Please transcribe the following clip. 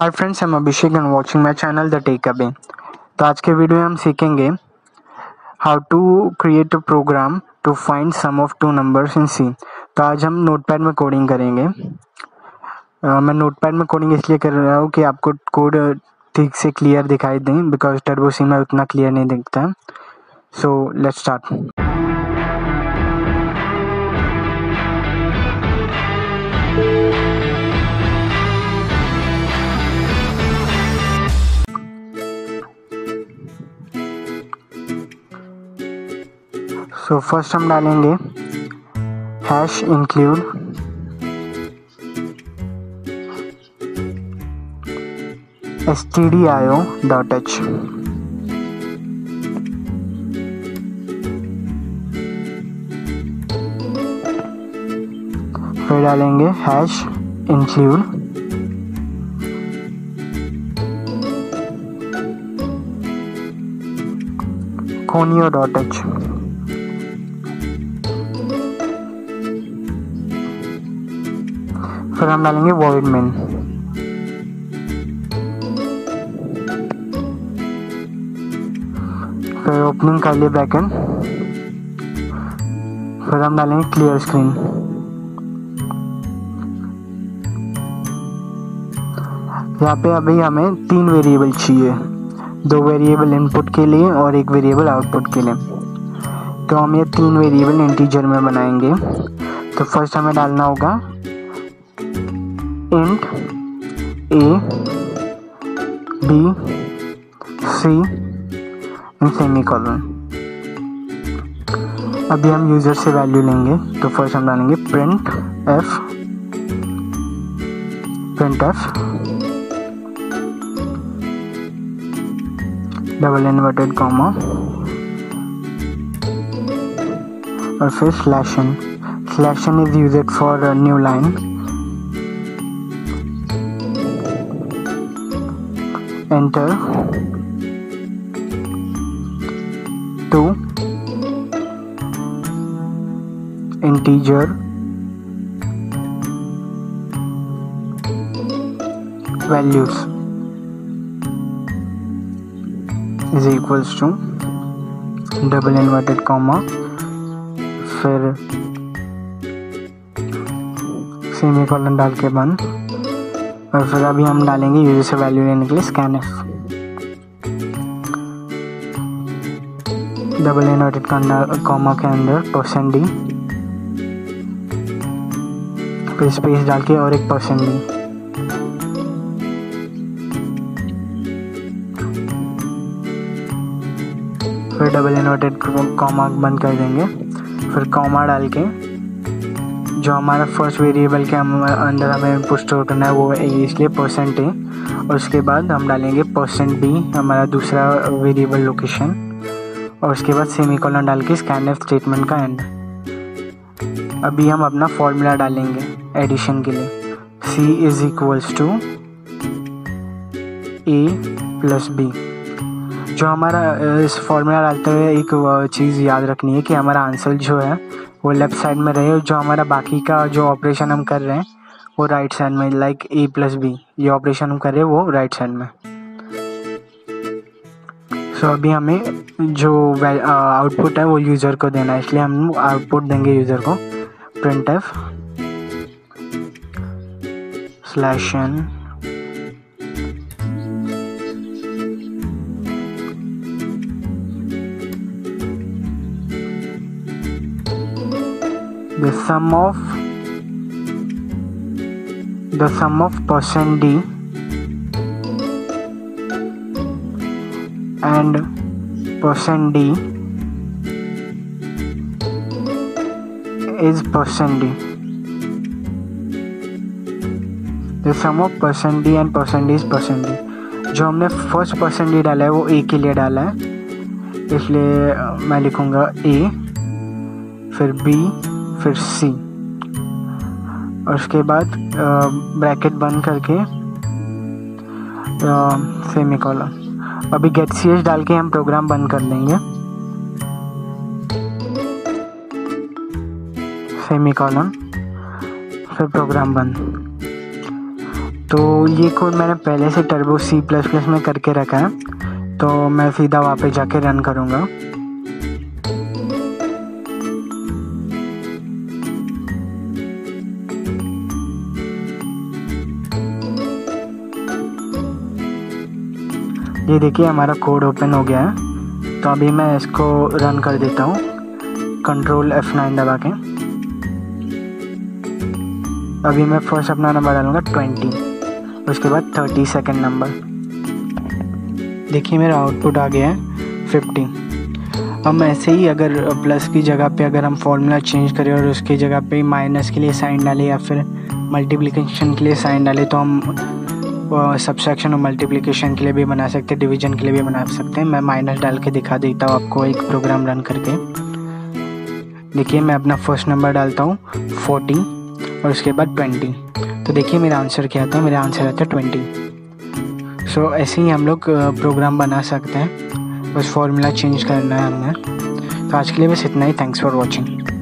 Hi friends, I am Abhishek and watching my channel the tech Abi. तो आज के video में हम सीखेंगे how to create a program to find sum of two numbers in C. तो आज हम नोटपैड में कोडिंग करेंगे। मैं नोटपैड में कोडिंग इसलिए कर रहा हूँ कि आपको कोड ठीक से क्लियर दिखाई दें, बिकॉज टर्बो सी में उतना क्लियर नहीं दिखता है। So let's start. So first हम डालेंगे हैश इंक्लूड stdio.h। फिर डालेंगे हैश इंक्लूड conio.h। फिर हम डालेंगे void main फिर ओपनिंग कर लिए बैकेंड। फिर हम डालेंगे क्लियर स्क्रीन। यहाँ पे अभी हमें तीन वेरिएबल चाहिए, दो वेरिएबल इनपुट के लिए और एक वेरिएबल आउटपुट के लिए। तो हम ये तीन वेरिएबल इंटीजर में बनाएंगे। तो फर्स्ट हमें डालना होगा int a b c and semicolon. अभी हम यूजर से वैल्यू लेंगे। तो फर्स्ट हम डालेंगे printf डबल इन्वर्टेड कॉमा और फिर slash n is used for new line. Enter 2 integer values is equals to double inverted comma फिर सेमीकोलन डाल के बंद। और फिर अभी हम डालेंगे यूजर से वैल्यू लेने के लिए scanf डबल इनवर्टेड कॉमा के अंदर %d फिर स्पेस डाल के और एक %d। फिर डबल इनवर्टेड कॉमा बंद कर देंगे। फिर कॉमा डाल के जो हमारा फर्स्ट वेरिएबल के अंदर हमें इनपुट स्टोर करना है वो इसलिए % है। और उसके बाद हम डालेंगे %b हमारा दूसरा वेरिएबल लोकेशन। और उसके बाद सेमीकोलन डाल के स्कैनफ स्टेटमेंट का एंड। अभी हम अपना फॉर्मूला डालेंगे एडिशन के लिए, c is equals to a plus b। जो हमारा इस फॉर्मूला डालते हुए एक चीज़ याद रखनी है कि हमारा आंसर जो है वो लेफ़्ट साइड में रहे और जो हमारा बाकी का जो ऑपरेशन हम कर रहे हैं वो राइट साइड में, लाइक ए प्लस बी ये ऑपरेशन हम कर रहे हैं वो राइट साइड में। सो अभी हमें जो आउटपुट है वो यूज़र को देना है, इसलिए हम आउटपुट देंगे यूज़र को printf /n the sum of % d and % d is %d। the sum of % d and % d is %d। जो हमने फर्स्ट %d डाला है वो a के लिए डाला है, इसलिए मैं लिखूंगा a फिर b फिर C और उसके बाद ब्रैकेट बंद करके सेमीकोलन। अभी गेट ch डाल के हम प्रोग्राम बंद कर देंगे सेमीकोलन फिर प्रोग्राम बंद। तो ये कोड मैंने पहले से टर्बो C++ में करके रखा है, तो मैं सीधा वापस जाके रन करूँगा। ये देखिए हमारा कोड ओपन हो गया है, तो अभी मैं इसको रन कर देता हूँ Ctrl F9 दबा के। अभी मैं फर्स्ट अपना नंबर डालूँगा 20, उसके बाद 30 सेकेंड नंबर। देखिए मेरा आउटपुट आ गया है 50। हम ऐसे ही अगर प्लस की जगह पे अगर हम फॉर्मूला चेंज करें और उसकी जगह पे माइनस के लिए साइन डालें या फिर मल्टीप्लिकेशन के लिए साइन डालें, तो हम सब्सट्रैक्शन और मल्टीप्लिकेशन के लिए भी बना सकते हैं, डिवीजन के लिए भी बना सकते हैं। मैं माइनस डाल के दिखा देता हूँ आपको एक प्रोग्राम रन करके। देखिए मैं अपना फर्स्ट नंबर डालता हूँ 40 और उसके बाद 20, तो देखिए मेरा आंसर क्या आता है, मेरा आंसर आता है 20। सो ऐसे ही हम लोग प्रोग्राम बना सकते हैं, बस फॉर्मूला चेंज करना है हमें। तो आज के लिए बस इतना ही। Thanks for watching.